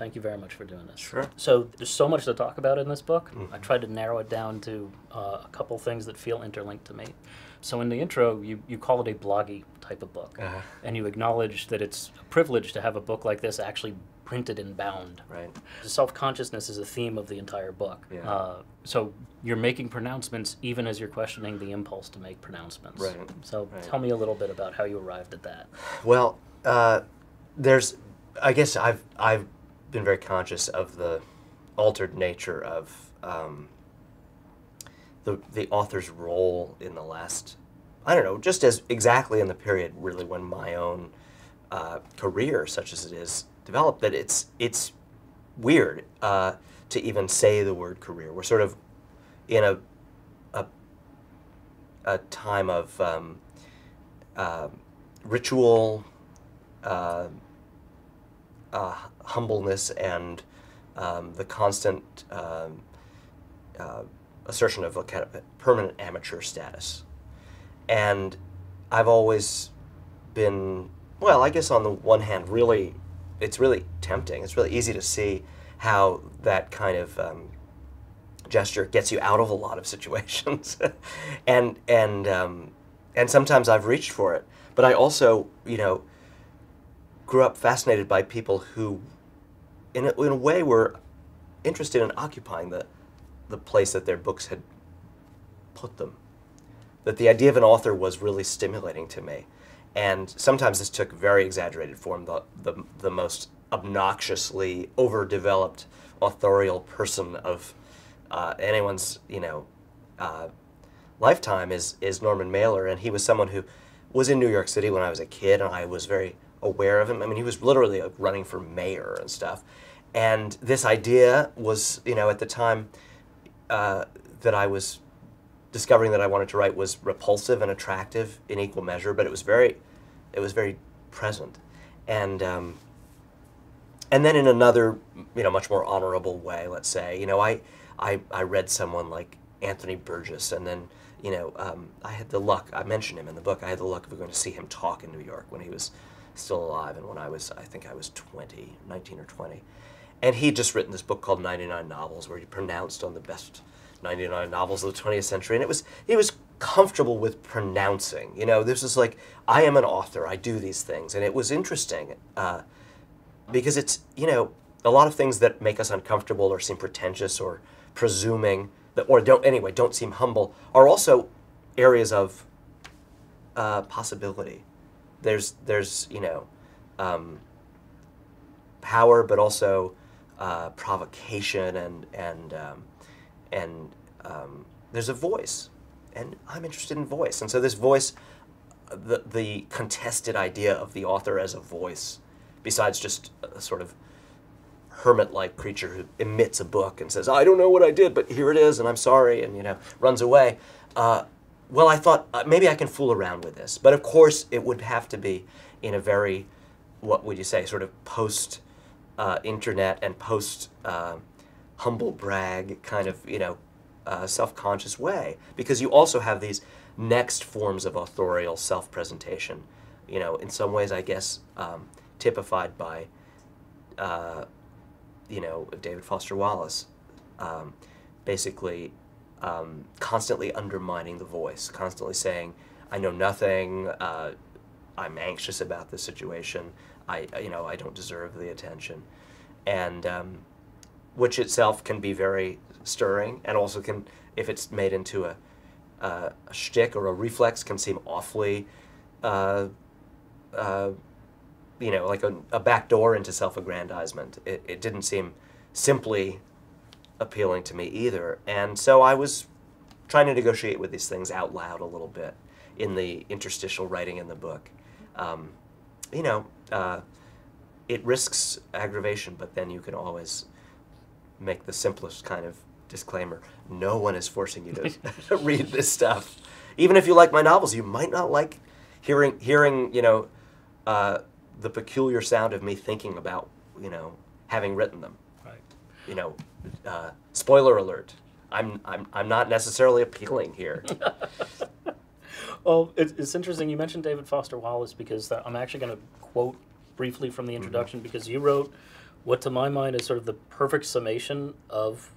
Thank you very much for doing this. Sure. So there's so much to talk about in this book. Mm-hmm. I tried to narrow it down to a couple things that feel interlinked to me. So in the intro, you call it a bloggy type of book. Uh-huh. And you acknowledge that it's a privilege to have a book like this actually printed and bound. Right. Self-consciousness is a theme of the entire book. Yeah. So you're making pronouncements even as you're questioning the impulse to make pronouncements. Right. So tell me a little bit about how you arrived at that. Well, I guess I've been very conscious of the altered nature of the author's role in the last, I don't know, just as exactly in the period really when my own career, such as it is, developed, that it's weird to even say the word career. We're sort of in a time of ritual, humbleness, and the constant assertion of a kind of permanent amateur status. And I've always been, well, I guess on the one hand, really, it's really tempting. It's really easy to see how that kind of gesture gets you out of a lot of situations. and sometimes I've reached for it. But I also, you know, grew up fascinated by people who, in a way, were interested in occupying the place that their books had put them. That the idea of an author was really stimulating to me. And sometimes this took very exaggerated form, the most obnoxiously overdeveloped authorial person of anyone's, you know, lifetime is Norman Mailer, and he was someone who was in New York City when I was a kid, and I was very aware of him. I mean, he was literally like running for mayor and stuff. And this idea was, you know, at the time that I was discovering that I wanted to write, was repulsive and attractive in equal measure, but it was very present. And then in another, you know, much more honorable way, let's say, you know, I read someone like Anthony Burgess, and then, you know, I had the luck, I mentioned him in the book, I had the luck of going to see him talk in New York when he was still alive, and when I was, I think I was 20, 19 or 20. And he'd just written this book called 99 Novels, where he pronounced on the best 99 novels of the 20th century, and he was comfortable with pronouncing. You know, this is like, I am an author, I do these things, and it was interesting because it's, you know, a lot of things that make us uncomfortable or seem pretentious or presuming, that, or don't seem humble, are also areas of possibility. There's you know, power, but also provocation and there's a voice, and I'm interested in voice. And so this voice, the contested idea of the author as a voice, besides just a sort of hermit-like creature who emits a book and says, I don't know what I did, but here it is, and I'm sorry, and, you know, runs away. Well, I thought, maybe I can fool around with this. But of course, it would have to be in a very, what would you say, sort of post-internet and post- humble brag kind of, you know, self-conscious way, because you also have these next forms of authorial self-presentation, you know, in some ways, I guess, typified by, you know, David Foster Wallace, basically constantly undermining the voice, constantly saying, I know nothing, I'm anxious about this situation, you know, I don't deserve the attention. And which itself can be very stirring, and also can, if it's made into a shtick or a reflex, can seem awfully, you know, like a backdoor into self-aggrandizement. It didn't seem simply appealing to me either. And so I was trying to negotiate with these things out loud a little bit in the interstitial writing in the book. You know, it risks aggravation, but then you can always make the simplest kind of disclaimer. No one is forcing you to read this stuff. Even if you like my novels, you might not like hearing you know, the peculiar sound of me thinking about, you know, having written them. Right. You know, spoiler alert. I'm not necessarily appealing here. Well, it's interesting you mentioned David Foster Wallace, because I'm actually going to quote briefly from the introduction, because you wrote what to my mind is sort of the perfect summation of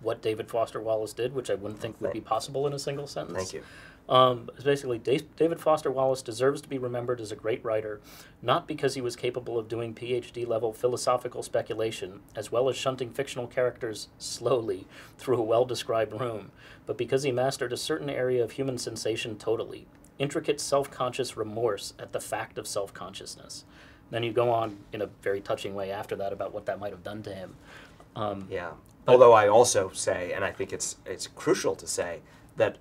what David Foster Wallace did, which I wouldn't think would be possible in a single sentence. Thank you. It's basically, David Foster Wallace deserves to be remembered as a great writer, not because he was capable of doing PhD-level philosophical speculation, as well as shunting fictional characters slowly through a well-described room, but because he mastered a certain area of human sensation totally, intricate self-conscious remorse at the fact of self-consciousness. Then you go on in a very touching way after that about what that might have done to him. Yeah. Although I also say, and I think it's crucial to say, that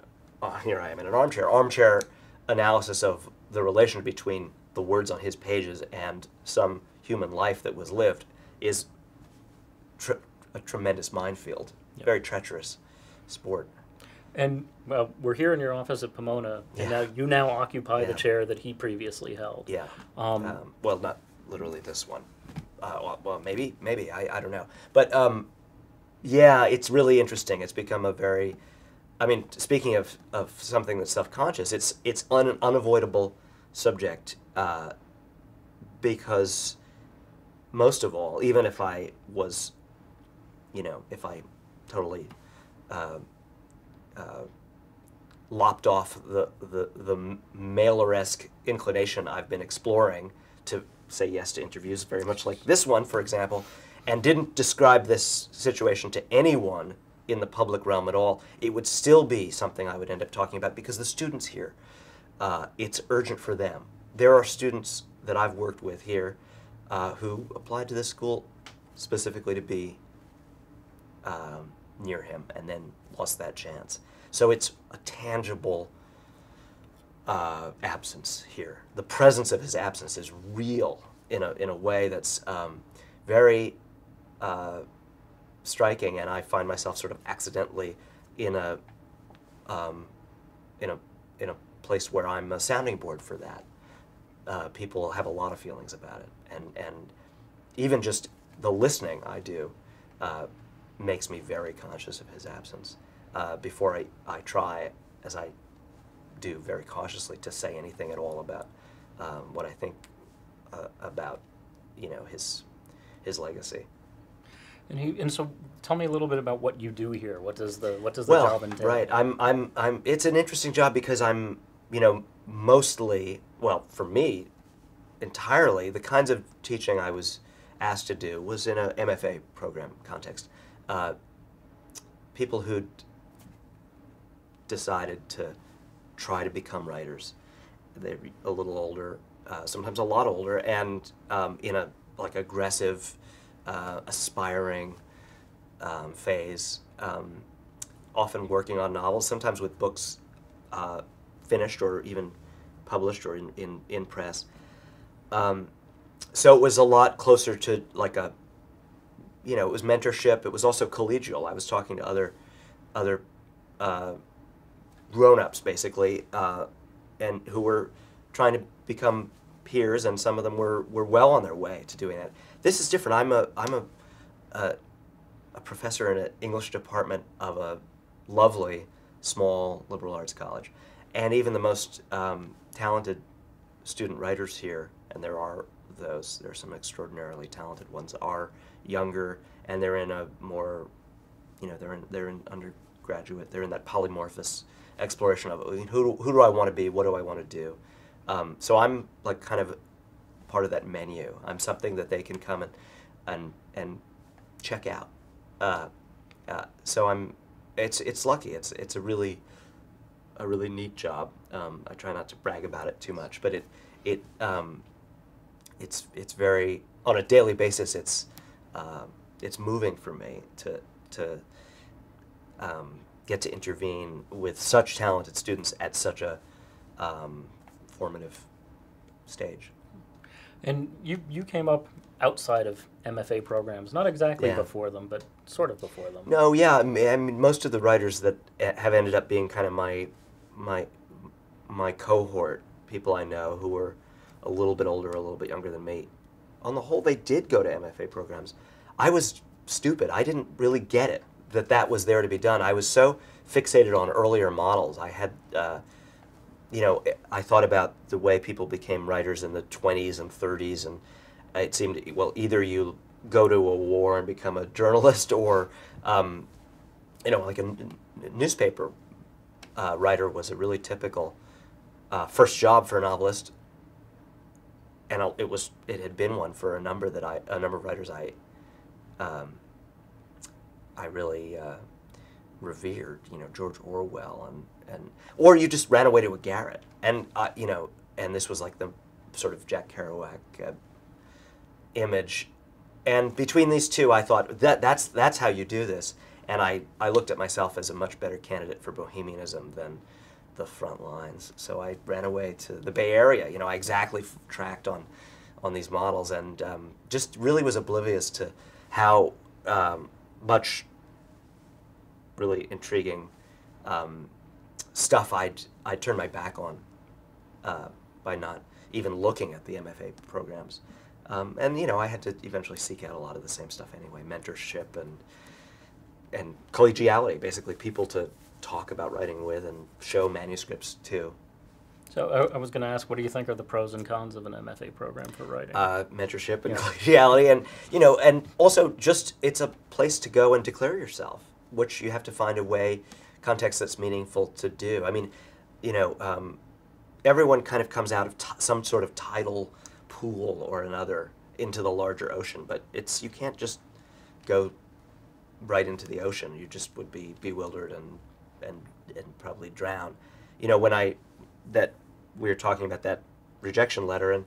here I am in an armchair analysis of the relation between the words on his pages and some human life that was lived is a tremendous minefield, yep. Very treacherous sport. And well, we're here in your office at Pomona, and yeah. you now occupy yeah. the chair that he previously held. Yeah. Well, not literally this one. Well, maybe I don't know, but. Yeah, it's really interesting. It's become a very, I mean, speaking of something that's self-conscious, it's an unavoidable subject because most of all, even if I was, you know, if I totally lopped off the Mailer-esque inclination I've been exploring to say yes to interviews, very much like this one, for example, and didn't describe this situation to anyone in the public realm at all, it would still be something I would end up talking about because the students here, it's urgent for them. There are students that I've worked with here who applied to this school specifically to be near him and then lost that chance. So it's a tangible absence here. The presence of his absence is real in a way that's very striking, and I find myself sort of accidentally in a place where I'm a sounding board for that. People have a lot of feelings about it, and even just the listening I do makes me very conscious of his absence. Before I try, as I do very cautiously, to say anything at all about what I think about, you know, his legacy. And so, tell me a little bit about what you do here. What does the job entail? Well, right. I'm. It's an interesting job because I'm, you know, mostly, well, for me, entirely the kinds of teaching I was asked to do was in a MFA program context. People who decided to try to become writers. They're a little older, sometimes a lot older, and in a like aggressive, aspiring phase, often working on novels, sometimes with books finished or even published or in press. So it was a lot closer to like a, you know, it was mentorship. It was also collegial. I was talking to other grown-ups basically, and who were trying to become peers, and some of them were well on their way to doing that. This is different. I'm a professor in an English department of a lovely small liberal arts college, and even the most talented student writers here, and there are those. There are some extraordinarily talented ones. Are younger, and they're in a more, you know, they're in undergraduate. They're in that polymorphous exploration of who do I want to be? What do I want to do? So I'm like kind of part of that menu. I'm something that they can come and check out. So I'm it's lucky. It's a really neat job. I try not to brag about it too much, but it's very, on a daily basis. It's moving for me to get to intervene with such talented students at such a formative stage. And you came up outside of MFA programs, not exactly yeah. before them, but sort of before them. No, yeah, I mean, most of the writers that have ended up being kind of my cohort, people I know who were a little bit older, a little bit younger than me, on the whole, they did go to MFA programs. I was stupid. I didn't really get it, that was there to be done. I was so fixated on earlier models. I had... you know, I thought about the way people became writers in the 20s and 30s, and it seemed, well, either you go to a war and become a journalist or, you know, like a newspaper writer was a really typical first job for a novelist. And it was, it had been one for a number of writers I really revered, you know, George Orwell, and or you just ran away to a garret, and you know, and this was like the sort of Jack Kerouac image, and between these two, I thought that's how you do this, and I looked at myself as a much better candidate for bohemianism than the front lines, so I ran away to the Bay Area. You know, I exactly tracked on these models, and just really was oblivious to how much really intriguing stuff I'd turned my back on by not even looking at the MFA programs. And you know, I had to eventually seek out a lot of the same stuff anyway, mentorship and collegiality, basically people to talk about writing with and show manuscripts to. So I was going to ask, what do you think are the pros and cons of an MFA program for writing? Mentorship and collegiality, and you know, and also just it's a place to go and declare yourself, which you have to find a way, context that's meaningful to do. I mean, you know, everyone kind of comes out of some sort of tidal pool or another into the larger ocean, but it's, you can't just go right into the ocean. You just would be bewildered and probably drown. You know, when we were talking about that rejection letter, and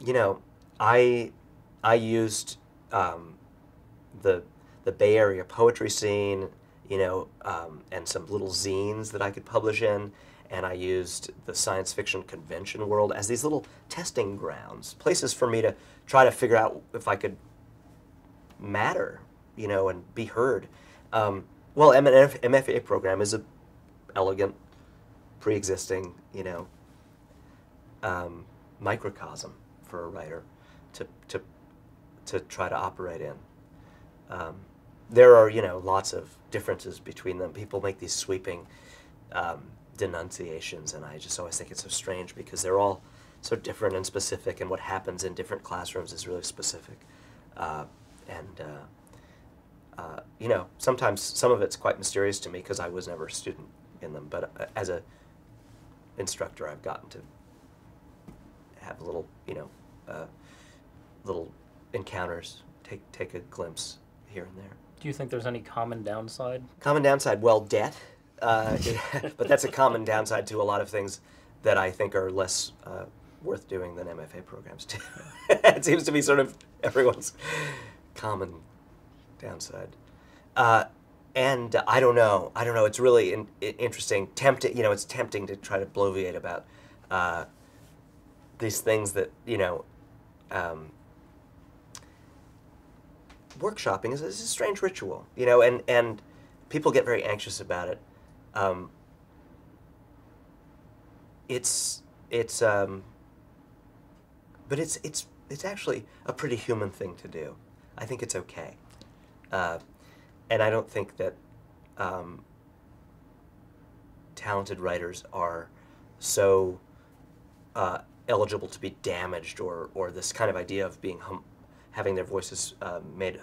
you know, I used the Bay Area poetry scene, you know, and some little zines that I could publish in, and I used the science fiction convention world as these little testing grounds, places for me to try to figure out if I could matter, you know, and be heard. Well, an MFA program is a elegant, pre-existing, you know, microcosm for a writer to try to operate in. There are, you know, lots of differences between them. People make these sweeping denunciations, and I just always think it's so strange because they're all so different and specific, and what happens in different classrooms is really specific. You know, sometimes some of it's quite mysterious to me because I was never a student in them, but as a instructor, I've gotten to have little, you know, little encounters, take a glimpse here and there. Do you think there's any common downside? Common downside, well, debt, but that's a common downside to a lot of things that I think are less worth doing than MFA programs too. It seems to be sort of everyone's common downside. And I don't know. I don't know. It's really interesting, tempting. You know, it's tempting to try to bloviate about these things that, you know. Workshopping is a strange ritual, you know, and people get very anxious about it. But it's actually a pretty human thing to do. I think it's okay. And I don't think that talented writers are so eligible to be damaged, or this kind of idea of being having their voices made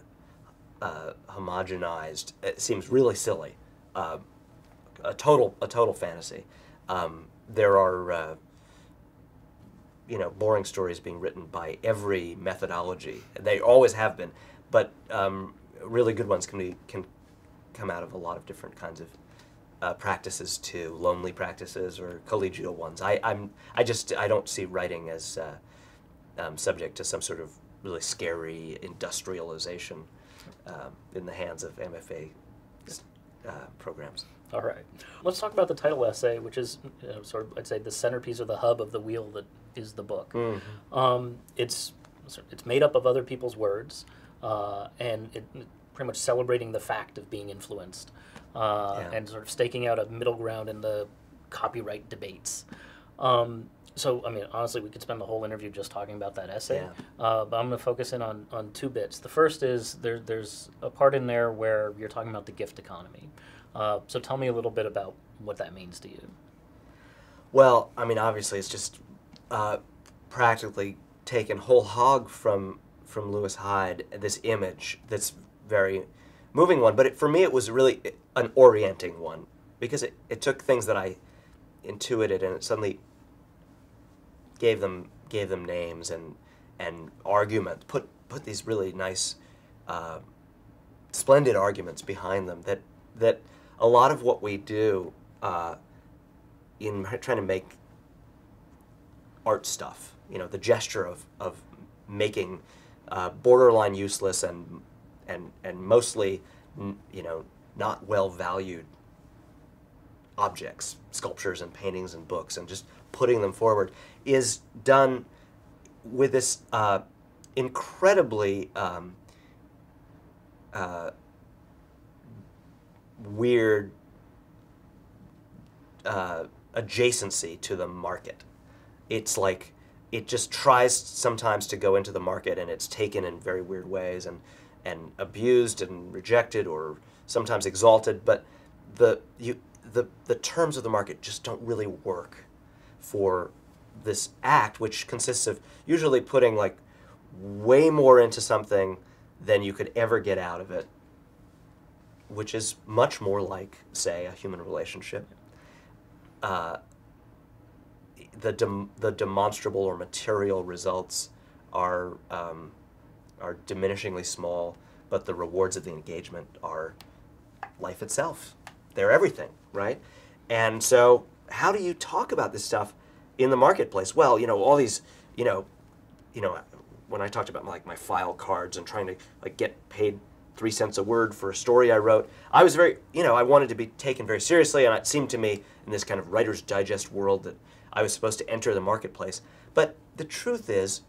homogenized. It seems really silly, a total fantasy. There are you know, boring stories being written by every methodology. They always have been, but really good ones can come out of a lot of different kinds of practices too, lonely practices or collegial ones. I don't see writing as subject to some sort of really scary industrialization in the hands of MFA programs. All right, let's talk about the title essay, which is sort of, I'd say, the centerpiece or the hub of the wheel that is the book. Mm-hmm. It's made up of other people's words. And pretty much celebrating the fact of being influenced, and sort of staking out a middle ground in the copyright debates. So, I mean, honestly, we could spend the whole interview just talking about that essay, but I'm going to focus in on two bits. The first is there's a part in there where you're talking about the gift economy. So tell me a little bit about what that means to you. Well, I mean, obviously, it's just practically taken whole hog from Lewis Hyde, this image that's very moving one, but for me it was really an orienting one, because it took things that I intuited and it suddenly gave them names and argument, put these really nice, splendid arguments behind them that a lot of what we do in trying to make art stuff, you know, the gesture of making borderline useless and mostly, you know, not well valued objects, sculptures and paintings and books, and just putting them forward, is done with this incredibly weird adjacency to the market. It's like it just tries sometimes to go into the market, and it's taken in very weird ways and abused and rejected, or sometimes exalted, but the terms of the market just don't really work for this act, which consists of usually putting like way more into something than you could ever get out of it, which is much more like, say, a human relationship. The demonstrable or material results are diminishingly small, but the rewards of the engagement are life itself. They're everything, right? And so how do you talk about this stuff in the marketplace? Well, you know, all these, you know, when I talked about like my file cards and trying to like get paid 3 cents a word for a story I wrote, I was very, you know, I wanted to be taken very seriously, and it seemed to me in this kind of Writer's Digest world that I was supposed to enter the marketplace. But the truth is,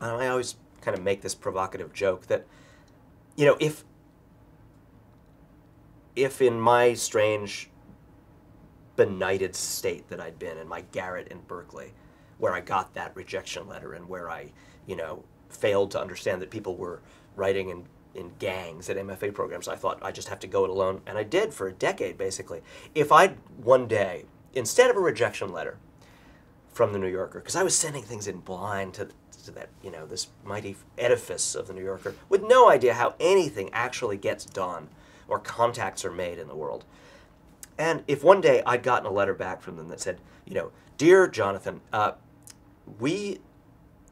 and I always kind of make this provocative joke, that, you know, if in my strange, benighted state that I'd been in, my garret in Berkeley, where I got that rejection letter and where I, you know, failed to understand that people were writing in gangs at MFA programs, I thought I just have to go it alone, and I did for a decade, basically. If I'd one day, instead of a rejection letter from the New Yorker, because I was sending things in blind to that, you know, this mighty edifice of the New Yorker, with no idea how anything actually gets done or contacts are made in the world. And if one day I'd gotten a letter back from them that said, you know, "Dear Jonathan, we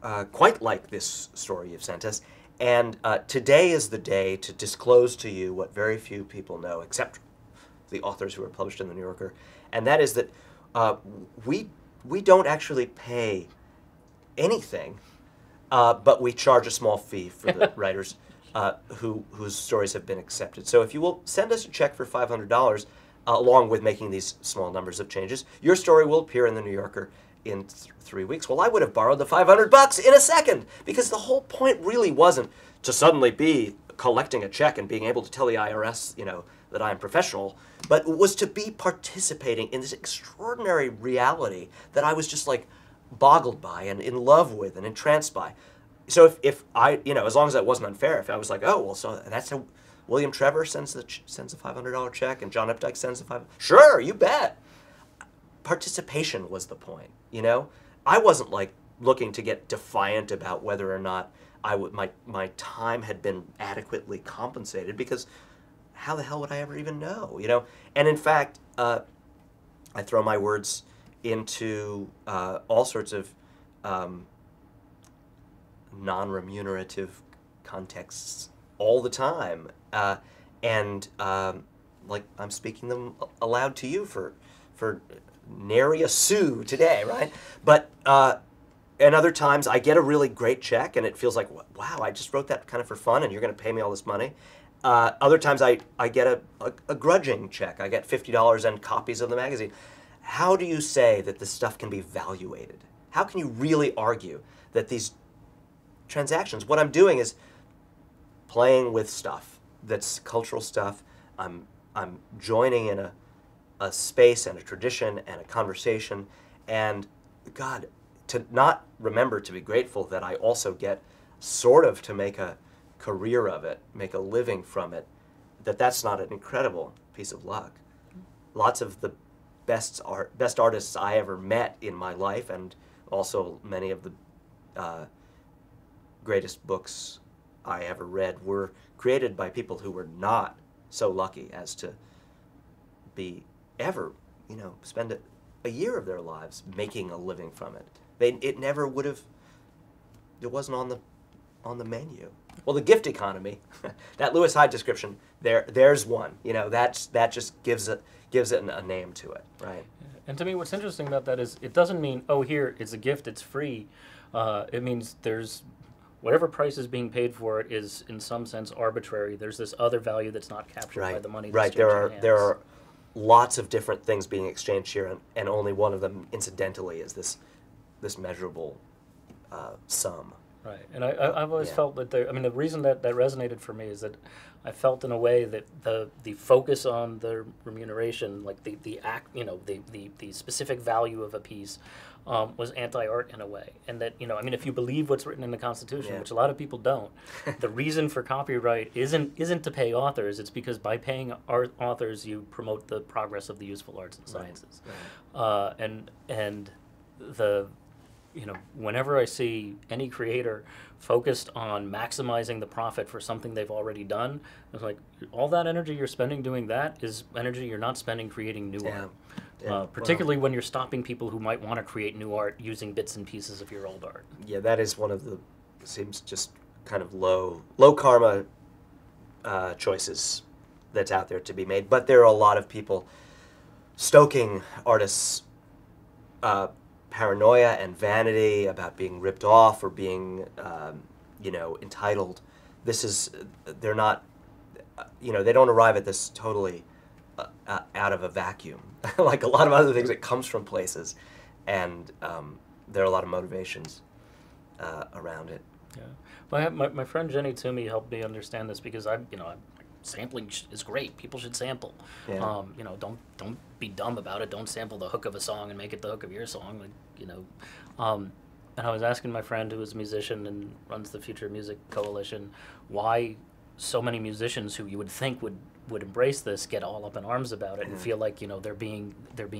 quite like this story you've sent us, and today is the day to disclose to you what very few people know, except the authors who are published in the New Yorker, and that is that we don't actually pay anything, but we charge a small fee for the writers whose stories have been accepted. So if you will send us a check for $500, along with making these small numbers of changes, your story will appear in the New Yorker in 3 weeks. Well, I would have borrowed the $500 in a second, because the whole point really wasn't to suddenly be collecting a check and being able to tell the IRS, you know, that I'm professional, but was to be participating in this extraordinary reality that I was just like boggled by and in love with and entranced by. So if I, you know, as long as that wasn't unfair, if I was like, oh, well, so that's how William Trevor sends a $500 check and John Updike sends a $500, sure, you bet. Participation was the point, you know? I wasn't like looking to get defiant about whether or not my time had been adequately compensated, because how the hell would I ever even know, you know? And in fact, I throw my words into all sorts of non-remunerative contexts all the time, like I'm speaking them aloud to you for nary a sou today, right? But and other times I get a really great check and it feels like, wow, I just wrote that kind of for fun and you're going to pay me all this money. Other times I get a grudging check. I get $50 and copies of the magazine. How do you say that this stuff can be valuated? How can you really argue that these transactions, what I'm doing is playing with stuff that's cultural stuff. I'm joining in a space and a tradition and a conversation, and God, to not remember to be grateful that I also get sort of to make a career of it, make a living from it, that's not an incredible piece of luck. Lots of the best artists I ever met in my life, and also many of the greatest books I ever read were created by people who were not so lucky as to be ever, you know, spend a year of their lives making a living from it. It never would have, it wasn't on the menu. Well, the gift economy, that Lewis Hyde description, there's one. You know, that just gives it a name to it, right? And to me, what's interesting about that is it doesn't mean, oh, here, it's a gift, it's free. It means there's whatever price is being paid for it is, in some sense, arbitrary. There's this other value that's not captured by the money. Right. There are lots of different things being exchanged here, and only one of them, incidentally, is this measurable sum. Right, and I've always felt that there, I mean, the reason that resonated for me is that I felt in a way that the focus on the remuneration, like the act, you know, the specific value of a piece was anti-art in a way. And that, you know, I mean, if you believe what's written in the Constitution, which a lot of people don't, the reason for copyright isn't to pay authors. It's because by paying authors, you promote the progress of the useful arts and sciences. Right. And the... You know, whenever I see any creator focused on maximizing the profit for something they've already done, it's like all that energy you're spending doing that is energy you're not spending creating new art. Yeah. Particularly when you're stopping people who might want to create new art using bits and pieces of your old art. Yeah, that is one of the seems just kind of low karma choices that's out there to be made. But there are a lot of people stoking artists. Paranoia and vanity about being ripped off or being, you know, entitled. This is, they're not, you know, they don't arrive at this totally out of a vacuum. Like a lot of other things, it comes from places, and there are a lot of motivations around it. Yeah, my friend Jenny Toomey helped me understand this because I'm sampling is great. People should sample. Yeah. You know, don't be dumb about it. Don't sample the hook of a song and make it the hook of your song. Like, you know, and I was asking my friend who is a musician and runs the Future Music Coalition why so many musicians who you would think would embrace this get all up in arms about it and feel like, you know, they're being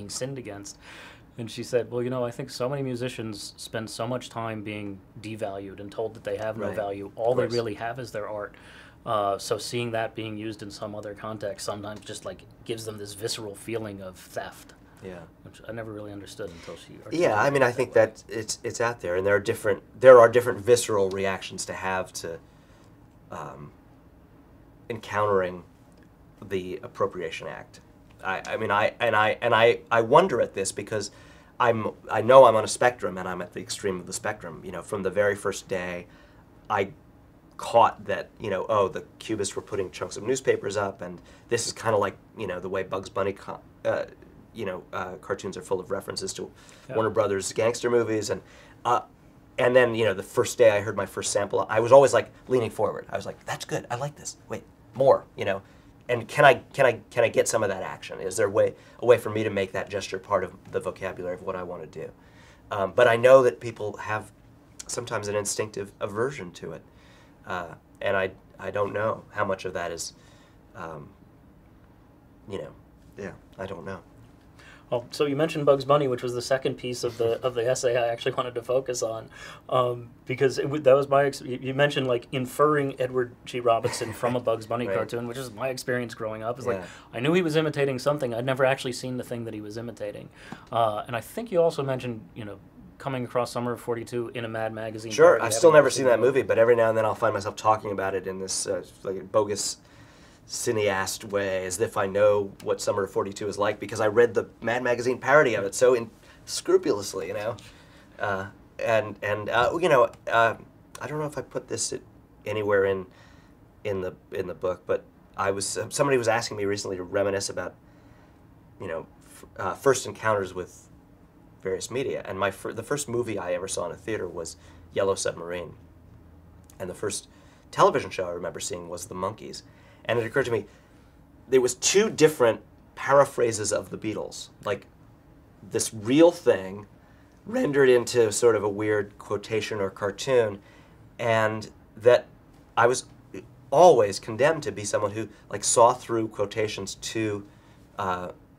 sinned against. And she said, well, you know, I think so many musicians spend so much time being devalued and told that they have no value. All they really have is their art. So seeing that being used in some other context sometimes just like gives them this visceral feeling of theft. Yeah, which I never really understood until she. Yeah, I mean, I think that it's out there, and there are different visceral reactions to have to encountering the Appropriation Act. I mean, I wonder at this because I know I'm on a spectrum and I'm at the extreme of the spectrum. You know, from the very first day, I caught that, you know, oh, the Cubists were putting chunks of newspapers up, and this is kind of like, you know, the way Bugs Bunny, cartoons are full of references to Warner Brothers gangster movies, and then, you know, the first day I heard my first sample, I was always like leaning forward. I was like, that's good. I like this. Wait, more, you know, and can I get some of that action? Is there a way for me to make that gesture part of the vocabulary of what I want to do? But I know that people have sometimes an instinctive aversion to it. And I don't know how much of that is, you know, I don't know. Well, so you mentioned Bugs Bunny, which was the second piece of the essay I actually wanted to focus on, because that was my you mentioned like inferring Edward G. Robinson from a Bugs Bunny cartoon, which is my experience growing up. Is like I knew he was imitating something. I'd never actually seen the thing that he was imitating, and I think you also mentioned, you know, coming across Summer of '42 in a Mad Magazine. Sure, I've still never seen that movie, but every now and then I'll find myself talking about it in this like bogus cineast way, as if I know what Summer of '42 is like because I read the Mad Magazine parody of it so scrupulously, you know. You know, I don't know if I put this anywhere in the book, but I was somebody was asking me recently to reminisce about, you know, first encounters with various media, and the first movie I ever saw in a theater was Yellow Submarine, and the first television show I remember seeing was The Monkees, and it occurred to me there was two different paraphrases of the Beatles, like this real thing rendered into sort of a weird quotation or cartoon, and that I was always condemned to be someone who like saw through quotations to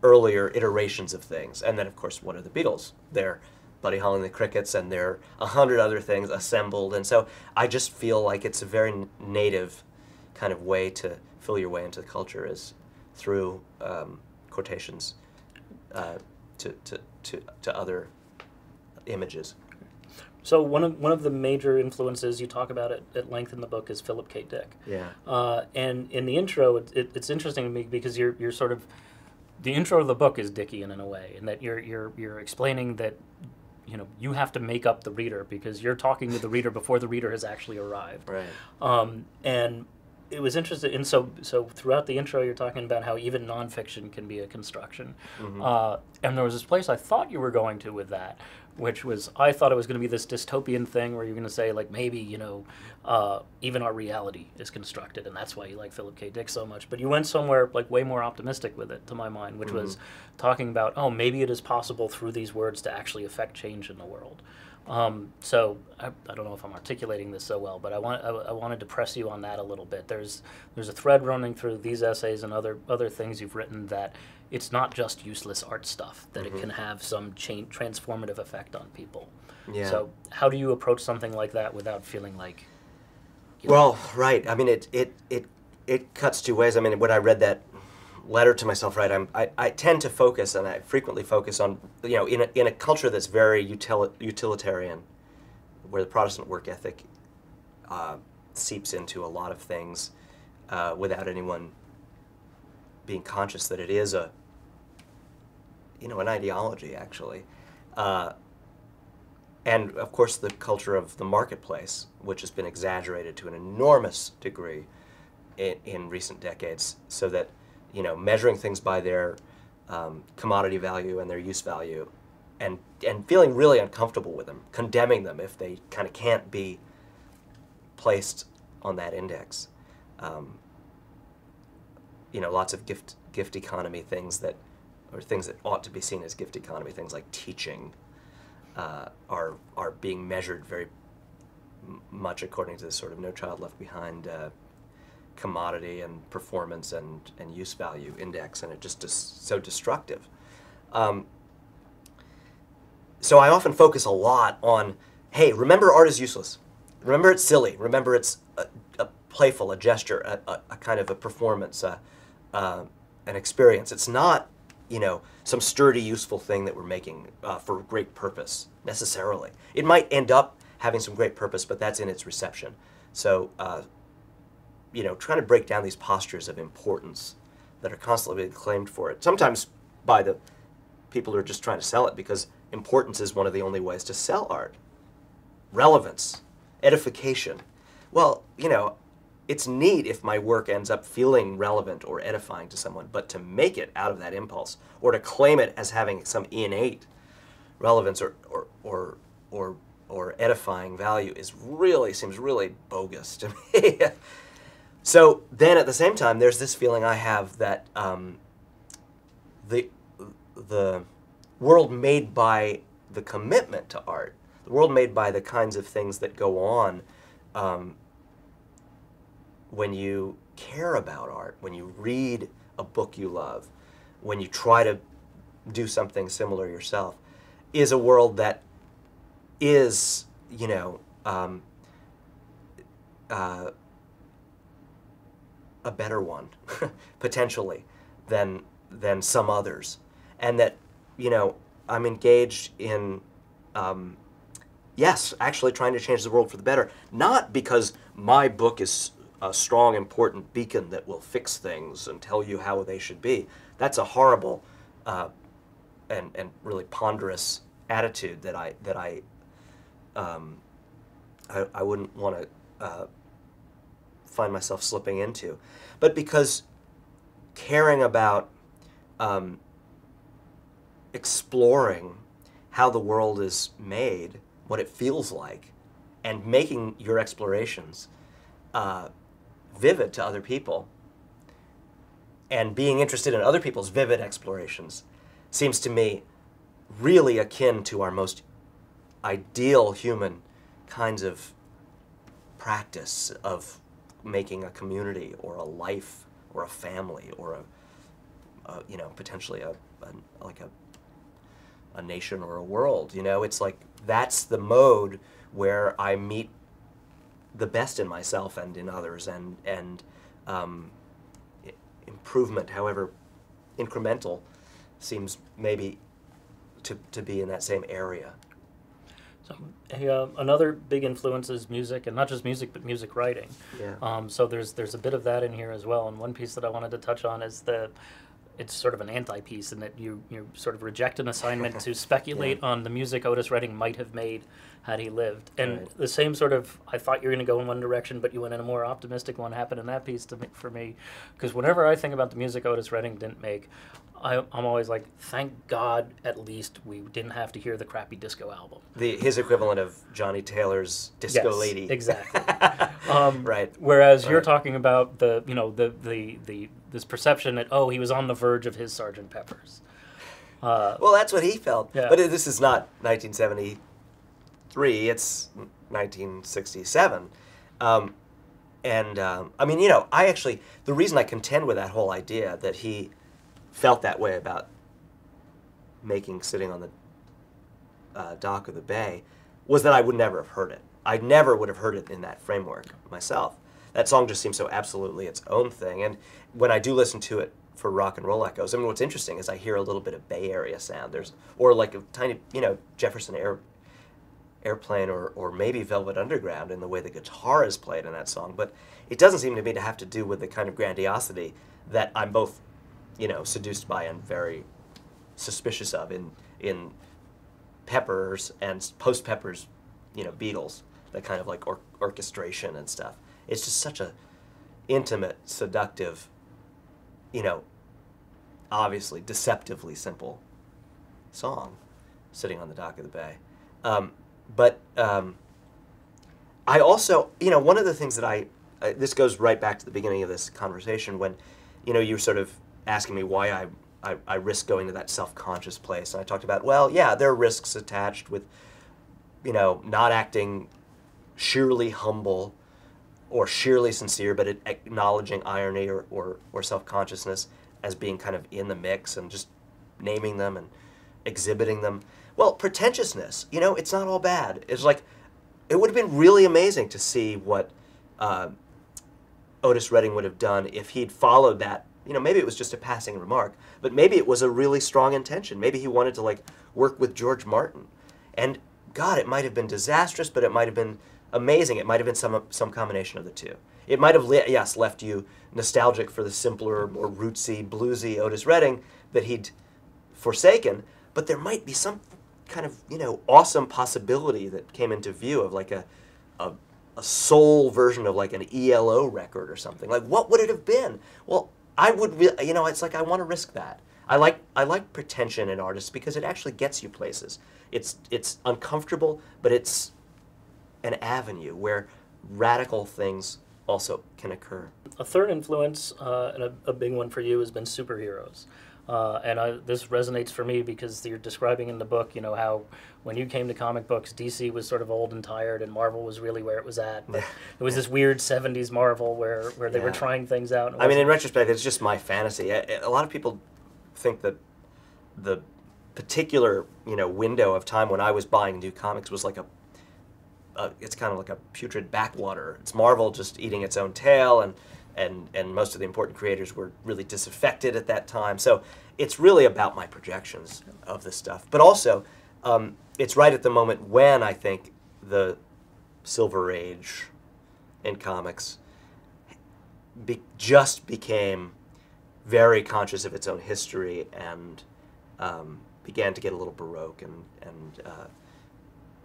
earlier iterations of things. And then, of course, what are the Beatles? They're Buddy Holly and the Crickets, and there are 100 other things assembled. And so I just feel like it's a very native kind of way to feel your way into the culture is through quotations to other images. So one of the major influences you talk about at length in the book is Philip K. Dick. Yeah. And in the intro, it's interesting to me because you're sort of, the intro of the book is Dickian in a way, in that you're explaining that, you know, you have to make up the reader because you're talking to the reader before the reader has actually arrived. Right. And it was interesting, and so throughout the intro, you're talking about how even nonfiction can be a construction. Mm-hmm. And there was this place I thought you were going to with that, which was, I thought it was going to be this dystopian thing where you're going to say, like, maybe, you know, even our reality is constructed, and that's why you like Philip K. Dick so much. But you went somewhere, like, way more optimistic with it, to my mind, which was talking about, oh, maybe it is possible through these words to actually affect change in the world. So I don't know if I'm articulating this so well, but I wanted to press you on that a little bit. There's a thread running through these essays and other things you've written that it's not just useless art stuff, that it can have some transformative effect on people. Yeah. So how do you approach something like that without feeling like? Well, right. I mean, it cuts two ways. I mean, when I read that letter to myself, right, I tend to focus, and I frequently focus on, you know, in a culture that's very utilitarian, where the Protestant work ethic seeps into a lot of things without anyone being conscious that it is a, you know, an ideology, actually. And, of course, the culture of the marketplace, which has been exaggerated to an enormous degree in recent decades, so that, you know, measuring things by their commodity value and their use value, and feeling really uncomfortable with them, condemning them if they kind of can't be placed on that index. You know, lots of gift economy things that, or things that ought to be seen as gift economy, things like teaching, are being measured very much according to this sort of No Child Left Behind commodity and performance and use value index, and it just is so destructive. So I often focus a lot on, hey, remember art is useless. Remember it's silly. Remember it's a playful, a gesture, a kind of a performance, an experience. It's not, you know, some sturdy, useful thing that we're making for great purpose, necessarily. It might end up having some great purpose, but that's in its reception. So, you know, trying to break down these postures of importance that are constantly being claimed for it, sometimes by the people who are just trying to sell it, because importance is one of the only ways to sell art. Relevance, edification. Well, you know, it's neat if my work ends up feeling relevant or edifying to someone, but to make it out of that impulse, or to claim it as having some innate relevance or edifying value is really, seems really bogus to me. So then, at the same time, there's this feeling I have that the world made by the commitment to art, the world made by the kinds of things that go on when you care about art, when you read a book you love, when you try to do something similar yourself, is a world that is, you know, a better one, potentially, than some others. And that, you know, I'm engaged in, yes, actually trying to change the world for the better, not because my book is a strong, important beacon that will fix things and tell you how they should be. That's a horrible and really ponderous attitude that I wouldn't want to find myself slipping into, but because caring about exploring how the world is made, what it feels like, and making your explorations vivid to other people, and being interested in other people's vivid explorations, seems to me really akin to our most ideal human kinds of practice of making a community or a life or a family or a you know, potentially a like a nation or a world. You know, it's like that's the mode where I meet the best in myself and in others, and improvement, however incremental, seems maybe to be in that same area. So another big influence is music, and not just music, but music writing. Yeah. So there's a bit of that in here as well. And one piece that I wanted to touch on is it's sort of an anti-piece in that you sort of reject an assignment to speculate yeah. on the music Otis Redding might have made had he lived. And right. the same sort of, I thought you were going to go in one direction, but you went in a more optimistic one, happened in that piece for me. Because whenever I think about the music Otis Redding didn't make, I'm always like, thank God at least we didn't have to hear the crappy disco album. His equivalent of Johnny Taylor's Disco yes, Lady. Exactly. Right. Whereas right. you're talking about the, you know, this perception that, oh, he was on the verge of his Sgt. Pepper's. Well, that's what he felt. Yeah. But this is not 1973. It's 1967. I mean, you know, I actually, the reason I contend with that whole idea that he felt that way about making Sitting on the Dock of the Bay was that I would never have heard it. I never would have heard it in that framework myself. That song just seems so absolutely its own thing. And when I do listen to it for rock and roll echoes, I mean, what's interesting is I hear a little bit of Bay Area sound. Or like a tiny, you know, Jefferson Airplane or maybe Velvet Underground in the way the guitar is played in that song. But it doesn't seem to me to have to do with the kind of grandiosity that I'm both, you know, seduced by and very suspicious of in Pepper's and post-Pepper's, you know, Beatles, that kind of like orchestration and stuff. It's just such a intimate, seductive, you know, obviously deceptively simple song, Sitting on the Dock of the Bay. I also, you know, one of the things that this goes right back to the beginning of this conversation when, you know, you were sort of asking me why I risk going to that self-conscious place. And I talked about, well, yeah, there are risks attached with, you know, not acting sheerly humble or sheerly sincere, but acknowledging irony or self-consciousness as being kind of in the mix and just naming them and exhibiting them. Well, pretentiousness, you know, it's not all bad. It's like, it would have been really amazing to see what Otis Redding would have done if he'd followed that. You know, maybe it was just a passing remark, but maybe it was a really strong intention. Maybe he wanted to, like, work with George Martin. And, God, it might have been disastrous, but it might have been amazing. It might have been some combination of the two. It might have, yes, left you nostalgic for the simpler, more rootsy, bluesy Otis Redding that he'd forsaken, but there might be some kind of, you know, awesome possibility that came into view of, like, a soul version of, like, an ELO record or something. Like, what would it have been? Well, I would, you know, it's like I want to risk that. I like pretension in artists because it actually gets you places. It's uncomfortable, but it's an avenue where radical things also can occur. A third influence, and a big one for you, has been superheroes. This resonates for me because you're describing in the book, you know, how when you came to comic books, DC was sort of old and tired and Marvel was really where it was at. But it was this weird 70s Marvel where they yeah. were trying things out. I mean, in retrospect, it's just my fantasy. A lot of people think that the particular, you know, window of time when I was buying new comics was like it's kind of like a putrid backwater. It's Marvel just eating its own tail and most of the important creators were really disaffected at that time. So it's really about my projections of this stuff. But also, it's right at the moment when I think the Silver Age in comics just became very conscious of its own history and began to get a little Baroque and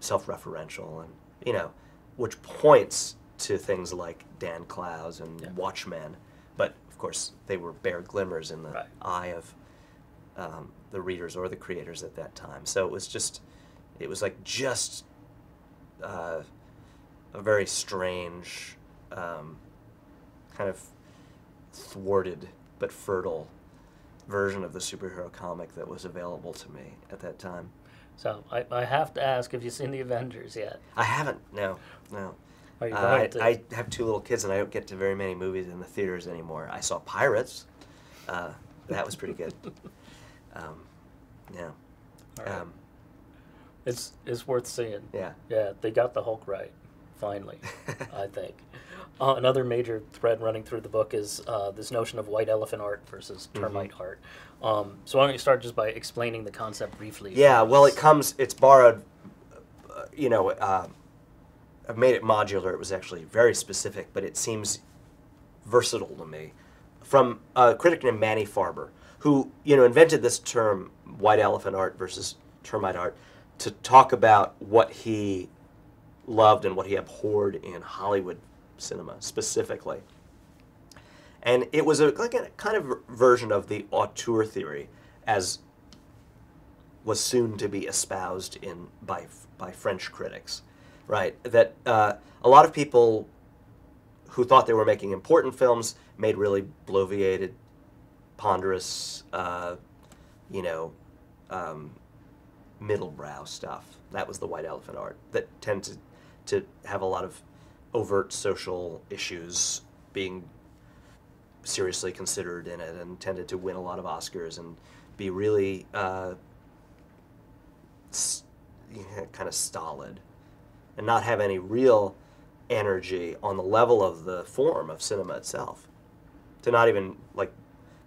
self-referential, and, you know, which points to things like Dan Clowes and yeah. Watchmen, but of course they were bare glimmers in the right. eye of the readers or the creators at that time. So it was like a very strange, kind of thwarted but fertile version of the superhero comic that was available to me at that time. So I have to ask, have you seen The Avengers yet? I haven't. No, no. Are you going to? I have two little kids, and I don't get to very many movies in the theaters anymore. I saw Pirates. That was pretty good. Yeah. Right. It's worth seeing. Yeah. Yeah, they got the Hulk right, finally, I think. Another major thread running through the book is this notion of white elephant art versus termite art. So why don't you start just by explaining the concept briefly? Yeah, well, it's borrowed, you know, I've made it modular. It was actually very specific, but it seems versatile to me, from a critic named Manny Farber, who, you know, invented this term, white elephant art versus termite art, to talk about what he loved and what he abhorred in Hollywood cinema, specifically. And it was like a kind of version of the auteur theory, as was soon to be espoused in by French critics, right? That a lot of people who thought they were making important films made really bloviated, ponderous, you know, middlebrow stuff. That was the white elephant art that tended to have a lot of overt social issues being seriously considered in it, and tended to win a lot of Oscars and be really kind of stolid and not have any real energy on the level of the form of cinema itself, to not even like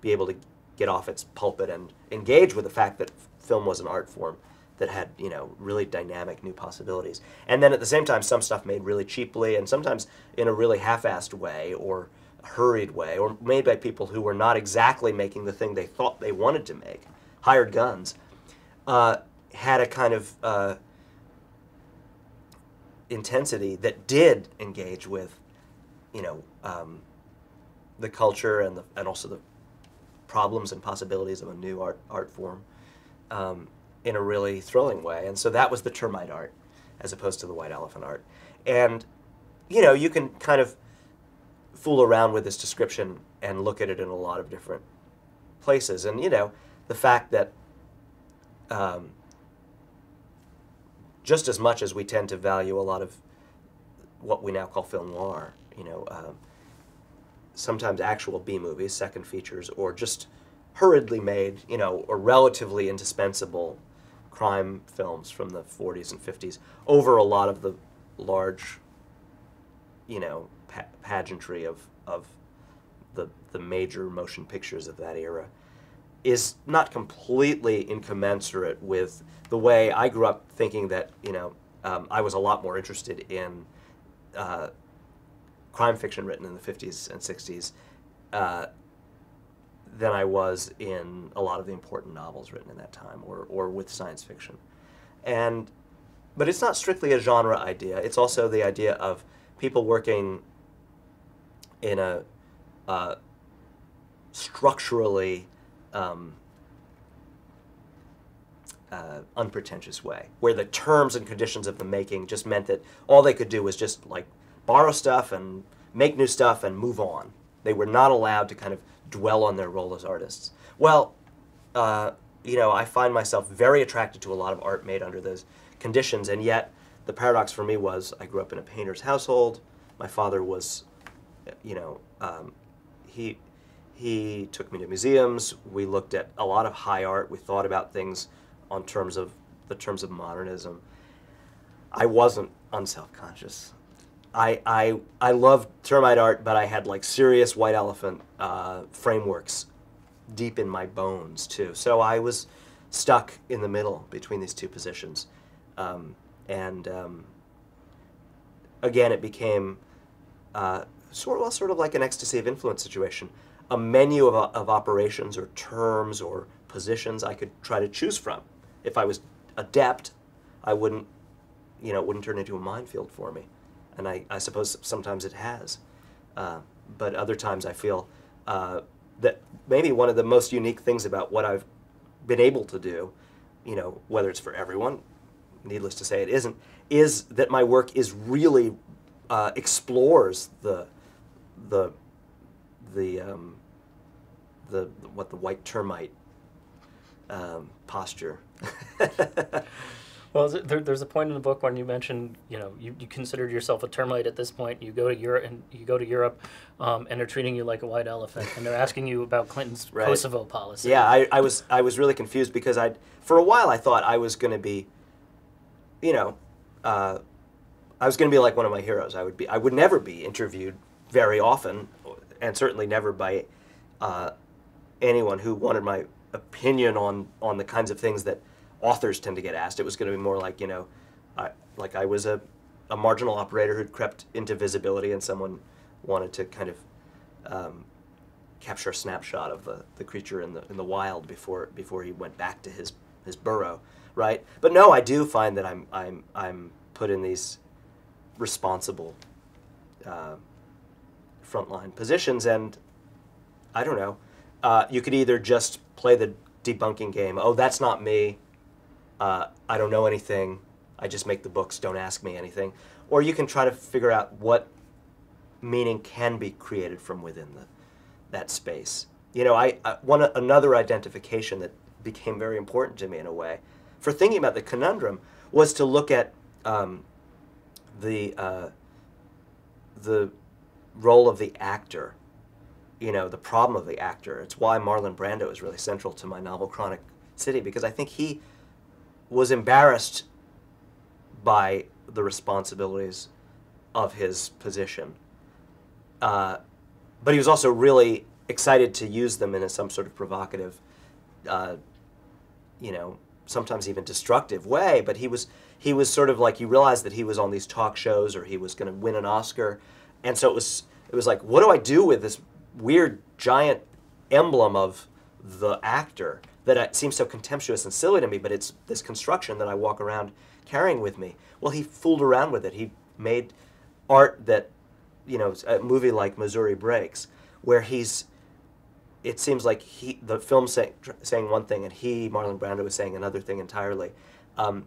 be able to get off its pulpit and engage with the fact that film was an art form that had, you know, really dynamic new possibilities. And then at the same time, some stuff made really cheaply, and sometimes in a really half-assed way or hurried way, or made by people who were not exactly making the thing they thought they wanted to make, hired guns, had a kind of intensity that did engage with, you know, the culture and also the problems and possibilities of a new art form in a really thrilling way. And so that was the termite art, as opposed to the white elephant art. And, you know, you can kind of fool around with this description and look at it in a lot of different places. And, you know, the fact that just as much as we tend to value a lot of what we now call film noir, you know, sometimes actual B-movies, second features, or just hurriedly made, you know, or relatively indispensable crime films from the 40s and 50s over a lot of the large, you know, pageantry of the major motion pictures of that era, is not completely incommensurate with the way I grew up thinking that, you know, I was a lot more interested in crime fiction written in the 50s and 60s than I was in a lot of the important novels written in that time, or with science fiction. But it's not strictly a genre idea. It's also the idea of people working in a structurally unpretentious way, where the terms and conditions of the making just meant that all they could do was just like borrow stuff and make new stuff and move on. They were not allowed to kind of dwell on their role as artists. Well, you know, I find myself very attracted to a lot of art made under those conditions, and yet the paradox for me was I grew up in a painter's household. My father was, you know, he took me to museums. We looked at a lot of high art. We thought about things on terms of the terms of modernism. I wasn't unself-conscious. I loved termite art, but I had like serious white elephant frameworks deep in my bones too. So I was stuck in the middle between these two positions, again, it became sort of like an ecstasy of influence situation, a menu of operations or terms or positions I could try to choose from. If I was adept, I wouldn't, you know, it wouldn't turn into a minefield for me. And I suppose sometimes it has. But other times I feel that maybe one of the most unique things about what I've been able to do, you know, whether it's for everyone, needless to say it isn't, is that my work is really explores the white termite posture. Well, there's a point in the book when you mentioned, you know, you considered yourself a termite at this point. You go to Europe, and they're treating you like a white elephant, and they're asking you about Clinton's right. Kosovo policy. Yeah, I was really confused because for a while I thought I was going to be, you know, I was going to be like one of my heroes. I would never be interviewed very often, and certainly never by anyone who wanted my opinion on the kinds of things that authors tend to get asked. It was going to be more like, you know, I was a marginal operator who'd crept into visibility, and someone wanted to kind of capture a snapshot of the creature in the wild before he went back to his burrow, right? But no, I do find that I'm put in these responsible frontline positions, and I don't know. You could either just play the debunking game. Oh, that's not me. I don't know anything. I just make the books. Don't ask me anything. Or you can try to figure out what meaning can be created from within that space. You know, another identification that became very important to me in a way for thinking about the conundrum was to look at the role of the actor. You know, the problem of the actor. It's why Marlon Brando is really central to my novel Chronic City, because I think he was embarrassed by the responsibilities of his position. But he was also really excited to use them in some sort of provocative, you know, sometimes even destructive way. But he was sort of like, he realized that he was on these talk shows or he was going to win an Oscar. And so it was like, what do I do with this weird giant emblem of the actor that seems so contemptuous and silly to me, but it's this construction that I walk around carrying with me. Well, he fooled around with it. He made art that, you know, a movie like Missouri Breaks, where it seems like the film saying one thing and Marlon Brando, was saying another thing entirely.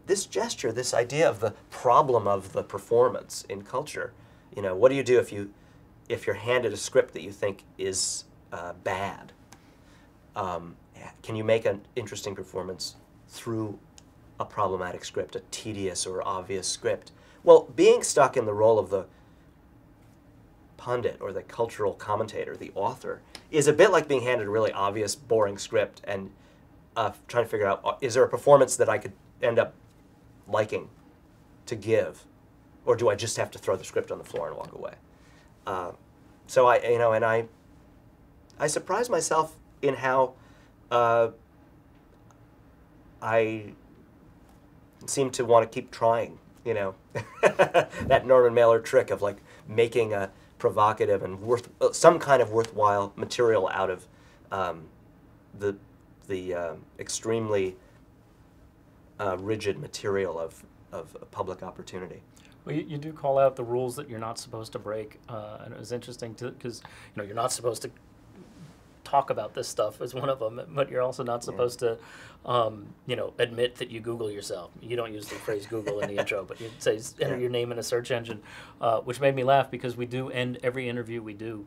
This gesture, this idea of the problem of the performance in culture, you know, what do you do if you're handed a script that you think is bad? Can you make an interesting performance through a problematic script, a tedious or obvious script? Well, being stuck in the role of the pundit or the cultural commentator, the author, is a bit like being handed a really obvious, boring script and trying to figure out, is there a performance that I could end up liking to give? Or do I just have to throw the script on the floor and walk away? So I, you know, and I surprised myself in how I seem to want to keep trying, you know, that Norman Mailer trick of like making a provocative and some kind of worthwhile material out of the extremely rigid material of public opportunity. Well, you do call out the rules that you're not supposed to break, and it was interesting because, you know, you're not supposed to talk about this stuff as one of them, but you're also not supposed to, you know, admit that you Google yourself. You don't use the phrase Google in the intro, but you say enter your name in a search engine, which made me laugh because we do end every interview we do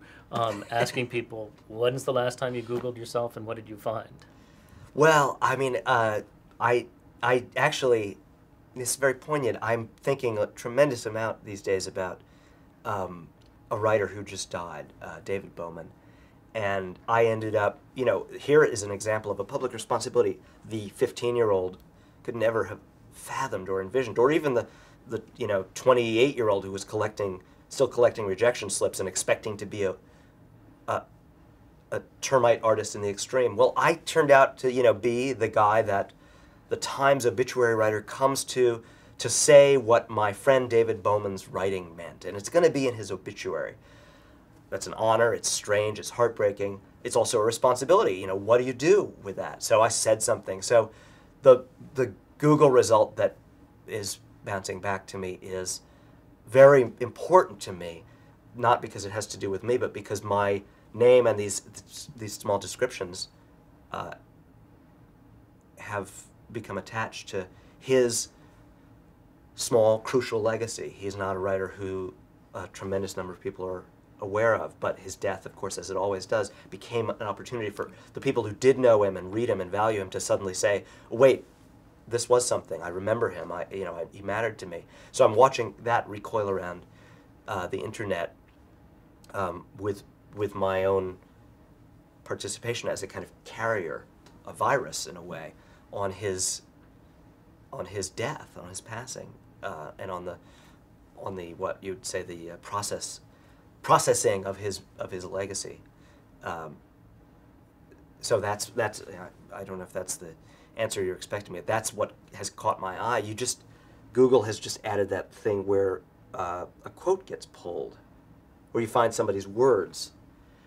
asking people, when's the last time you Googled yourself and what did you find? Well, I mean, I actually... This is very poignant. I'm thinking a tremendous amount these days about a writer who just died, David Bowman. And I ended up, you know, here is an example of a public responsibility the 15-year-old could never have fathomed or envisioned, or even the you know, 28-year-old who was still collecting rejection slips and expecting to be a termite artist in the extreme. Well, I turned out to, you know, be the guy that the Times obituary writer comes to say what my friend David Bowman's writing meant. And it's going to be in his obituary. That's an honor. It's strange. It's heartbreaking. It's also a responsibility. You know, what do you do with that? So I said something. So the Google result that is bouncing back to me is very important to me, not because it has to do with me, but because my name and these small descriptions have become attached to his small, crucial legacy. He's not a writer who a tremendous number of people are aware of, but his death, of course, as it always does, became an opportunity for the people who did know him and read him and value him to suddenly say, wait, this was something. I remember him. He mattered to me. So I'm watching that recoil around the internet with my own participation as a kind of carrier, a virus in a way, on his death, on his passing, and on the what you'd say the processing of his legacy. So that's I don't know if that's the answer you're expecting me. That's what has caught my eye. You just, Google has just added that thing where a quote gets pulled, where you find somebody's words.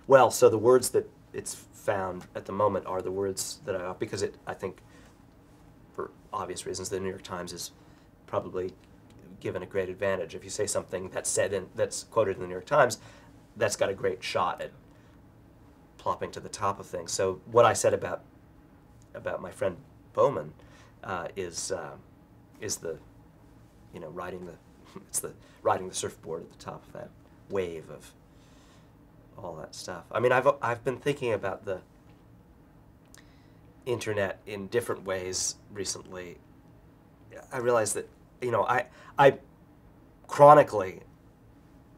Well, so the words that it's found at the moment are the words that I, because it, I think, for obvious reasons, the New York Times is probably given a great advantage. If you say something that's said in, that's quoted in the New York Times, that's got a great shot at plopping to the top of things. So what I said about my friend Bowman is the, you know, riding the it's the riding the surfboard at the top of that wave of all that stuff. I mean, I've been thinking about the internet in different ways recently. I realized that, you know, I chronically,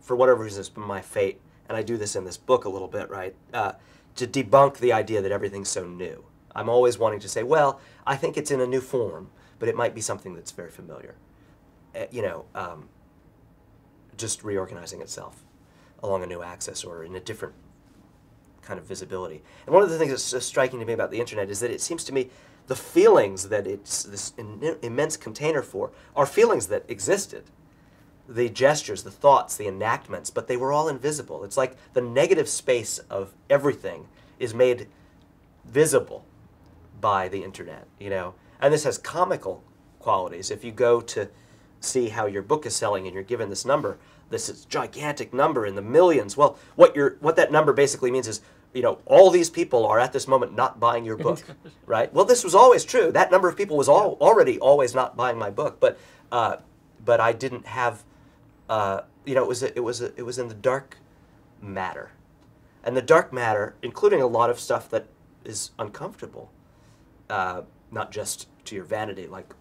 for whatever reason, it's been my fate, and I do this in this book a little bit, right, to debunk the idea that everything's so new. I'm always wanting to say, well, I think it's in a new form, but it might be something that's very familiar, you know, just reorganizing itself along a new axis or in a different kind of visibility. And one of the things that's so striking to me about the internet is that it seems to me the feelings that it's this immense container for are feelings that existed. The gestures, the thoughts, the enactments, but they were all invisible. It's like the negative space of everything is made visible by the internet, you know. And this has comical qualities. If you go to see how your book is selling and you're given this number, this is gigantic number in the millions. Well, what that number basically means is, you know, all these people are at this moment not buying your book, right? Well, this was always true. That number of people was already always not buying my book, but I didn't have, you know, it was in the dark matter, and the dark matter, including a lot of stuff that is uncomfortable, not just to your vanity, like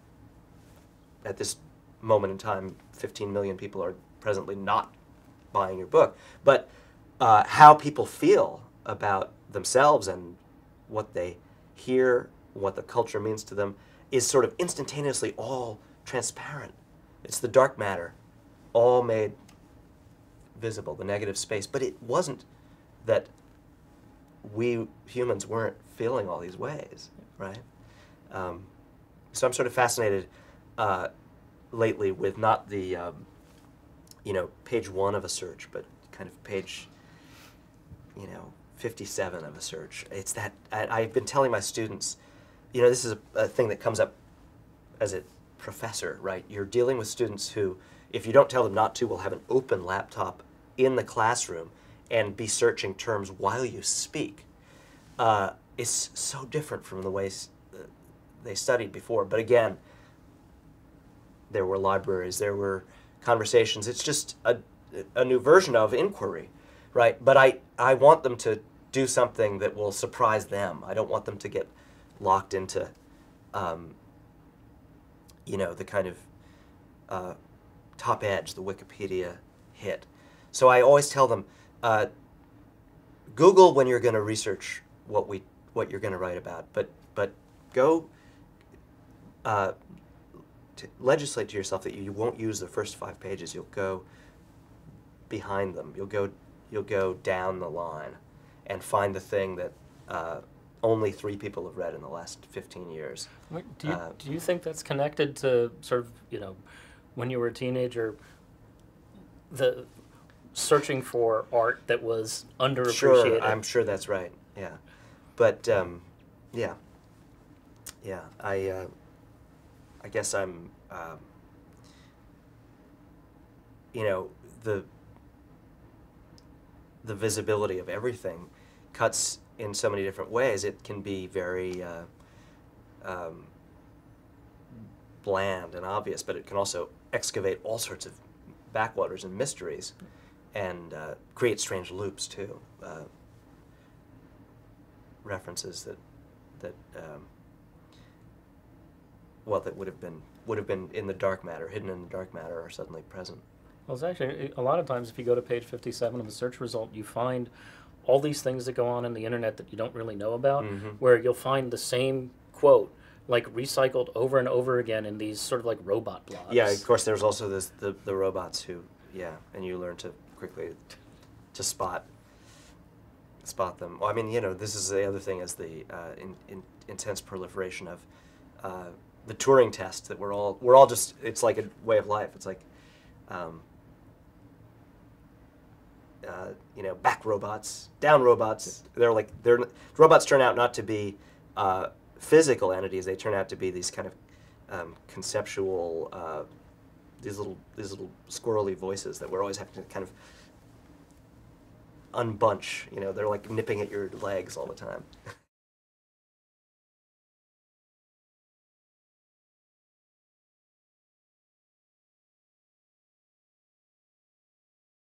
at this moment in time, 15 million people are presently not buying your book, but how people feel about themselves and what they hear, what the culture means to them, is sort of instantaneously all transparent. It's the dark matter, all made visible, the negative space. But it wasn't that we humans weren't feeling all these ways, right? So I'm sort of fascinated lately with not the, you know, page 1 of a search, but kind of page, you know, 57 of a search. It's that, I've been telling my students, you know, this is a thing that comes up as a professor, right? You're dealing with students who, if you don't tell them not to, will have an open laptop in the classroom and be searching terms while you speak. It's so different from the ways they studied before. But again, there were libraries, there were conversations. It's just a new version of inquiry, right? But I want them to do something that will surprise them. I don't want them to get locked into, you know, the kind of top edge, the Wikipedia hit. So I always tell them, Google when you're going to research what you're going to write about, but go legislate to yourself that you won't use the first 5 pages. You'll go behind them. You'll go down the line, and find the thing that only 3 people have read in the last 15 years. Do you think that's connected to sort of, you know, when you were a teenager, the searching for art that was underappreciated? Sure, I'm sure that's right. Yeah, but yeah. I guess I'm, you know, the visibility of everything cuts in so many different ways. It can be very bland and obvious, but it can also excavate all sorts of backwaters and mysteries, and create strange loops too. References that well, that would have been in the dark matter, hidden in the dark matter, are suddenly present. Well, it's actually a lot of times if you go to page 57 of the search result, you find all these things that go on in the internet that you don't really know about, mm-hmm. where you'll find the same quote like recycled over and over again in these sort of like robot blogs. Yeah, of course. There's also this the robots who, yeah, and you learn to quickly to spot them. Well, I mean, you know, this is the other thing is the intense proliferation of the Turing test that we're all just, it's like a way of life. It's like you know, back robots, down robots. They're like, robots turn out not to be physical entities. They turn out to be these kind of conceptual, these little squirrely voices that we're always having to kind of unbunch. You know, they're like nipping at your legs all the time.